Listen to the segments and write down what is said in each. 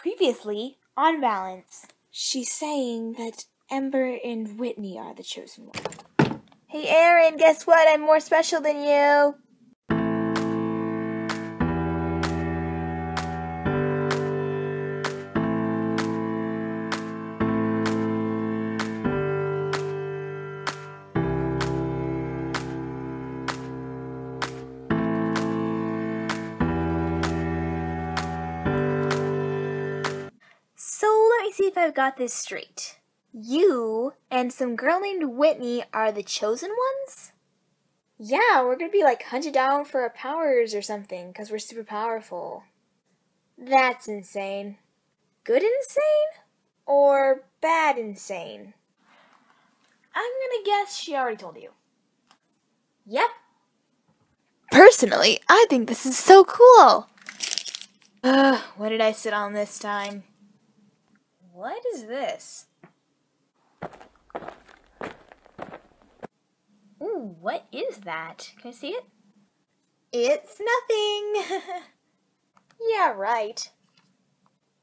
Previously, on balance. She's saying that Ember and Whitney are the chosen one. Hey, Eryn, guess what? I'm more special than you. See if I've got this straight. You and some girl named Whitney are the chosen ones? Yeah, we're gonna be like hunted down for our powers or something because we're super powerful. That's insane. Good insane? Or bad insane? I'm gonna guess she already told you. Yep. Personally, I think this is so cool. What did I sit on this time? What is this? Ooh, what is that? Can I see it? It's nothing! Yeah, right.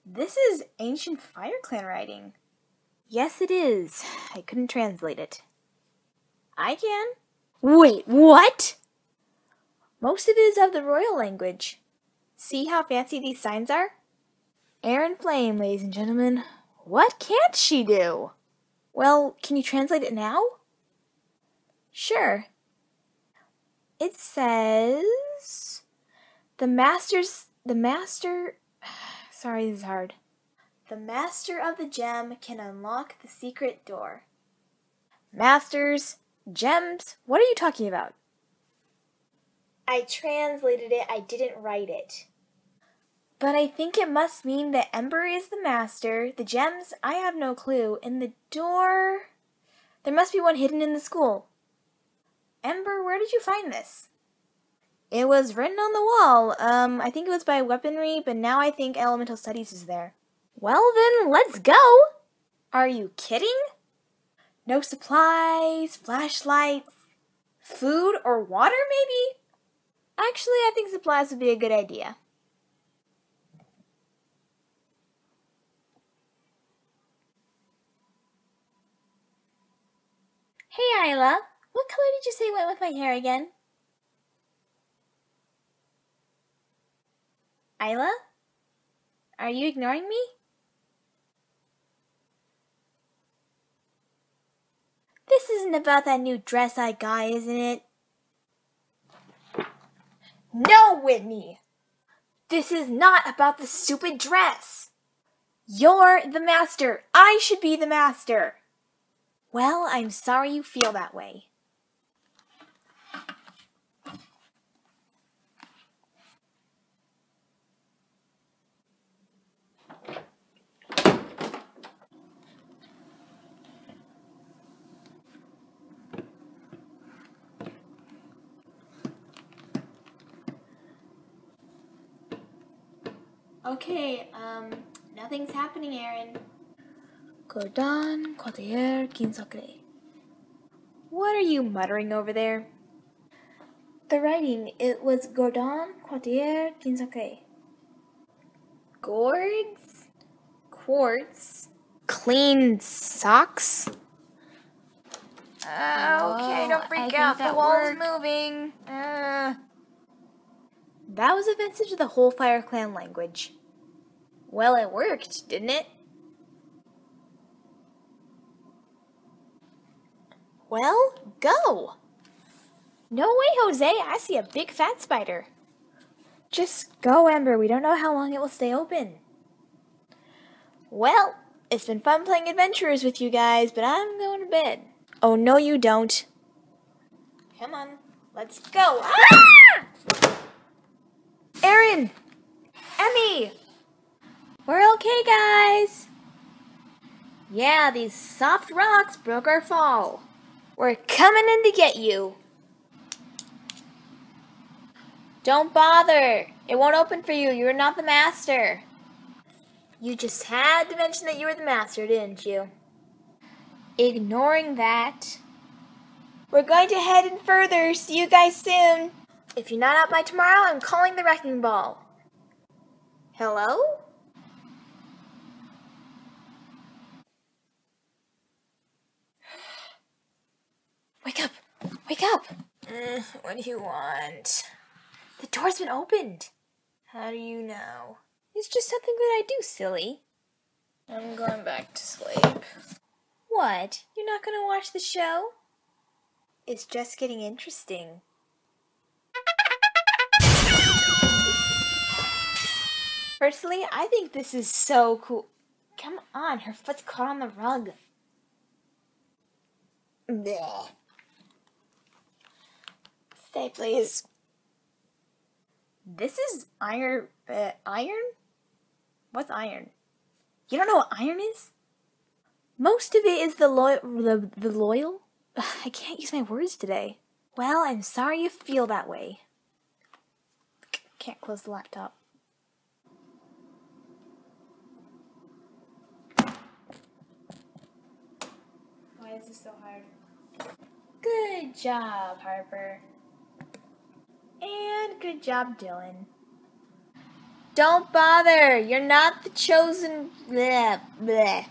This is ancient Fire Clan writing. Yes, it is. I couldn't translate it. I can. Wait, what? Most of it is of the royal language. See how fancy these signs are? Air and flame, ladies and gentlemen. What can't she do? Well, can you translate it now? Sure. It says, The master of the gem can unlock the secret door. Masters, gems, what are you talking about? I translated it, I didn't write it. But I think it must mean that Ember is the master, the gems, I have no clue, and the door... There must be one hidden in the school. Ember, where did you find this? It was written on the wall. I think it was by Weaponry, but now I think Elemental Studies is there. Well then, let's go! Are you kidding? No supplies, flashlights, food or water maybe? Actually, I think supplies would be a good idea. Hey, Isla, what color did you say went with my hair again? Isla? Are you ignoring me? This isn't about that new dress I got, isn't it? No, Whitney! This is not about the stupid dress! You're the master! I should be the master! Well, I'm sorry you feel that way. Okay, nothing's happening, Eryn. Gordon, Quartier, 15. What are you muttering over there? The writing, it was Gordon, Quartier, 15. Gourds? Quartz? Clean socks? Okay, don't freak out, the wall's moving. That was offensive to the whole Fire Clan language. Well, it worked, didn't it? Well, go! No way, Jose! I see a big fat spider. Just go, Ember. We don't know how long it will stay open. Well, it's been fun playing Adventurers with you guys, but I'm going to bed. Oh, no you don't. Come on, let's go! Ah! Eryn! Emmy! We're okay, guys! Yeah, these soft rocks broke our fall. We're coming in to get you. Don't bother. It won't open for you. You're not the master. You just had to mention that you were the master, didn't you? Ignoring that. We're going to head in further. See you guys soon. If you're not out by tomorrow, I'm calling the wrecking ball. Hello? Wake up! What do you want? The door's been opened! How do you know? It's just something that I do, silly. I'm going back to sleep. What? You're not gonna watch the show? It's just getting interesting. Personally, I think this is so cool. Come on, her foot's caught on the rug. Blech. Stay, please. This is iron. Iron? What's iron? You don't know what iron is? Most of it is the loyal. Ugh, I can't use my words today. Well, I'm sorry you feel that way. Can't close the laptop. Why is this so hard? Good job, Harper. And good job, Dylan. Don't bother. You're not the chosen. Bleh, bleh.